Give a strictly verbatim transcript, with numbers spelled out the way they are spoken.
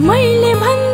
मैले भन